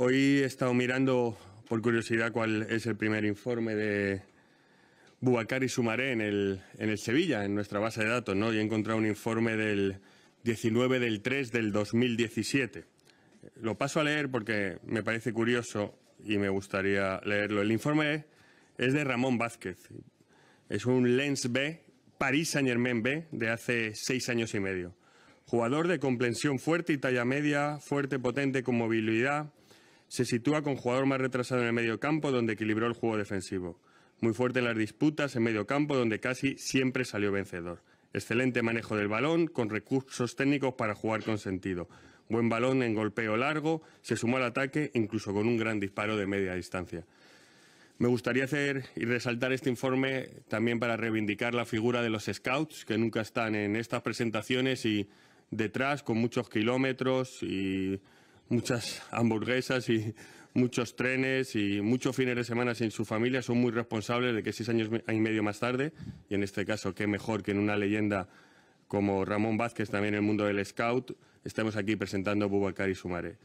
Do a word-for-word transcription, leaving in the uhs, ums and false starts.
Hoy he estado mirando, por curiosidad, cuál es el primer informe de Boubacar y Soumaré en el, en el Sevilla, en nuestra base de datos, ¿no? Y he encontrado un informe del diecinueve del tres del dos mil diecisiete. Lo paso a leer porque me parece curioso y me gustaría leerlo. El informe es de Ramón Vázquez. Es un Lens B, Paris Saint-Germain B, de hace seis años y medio. Jugador de comprensión fuerte y talla media, fuerte, potente, con movilidad. Se sitúa con jugador más retrasado en el medio campo, donde equilibró el juego defensivo. Muy fuerte en las disputas en medio campo, donde casi siempre salió vencedor. Excelente manejo del balón, con recursos técnicos para jugar con sentido. Buen balón en golpeo largo, se sumó al ataque, incluso con un gran disparo de media distancia. Me gustaría hacer y resaltar este informe también para reivindicar la figura de los scouts, que nunca están en estas presentaciones y detrás, con muchos kilómetros y muchas hamburguesas y muchos trenes y muchos fines de semana sin su familia, son muy responsables de que seis años y medio más tarde, y en este caso qué mejor que en una leyenda como Ramón Vázquez, también en el mundo del scout, estamos aquí presentando a Boubacar y Soumaré.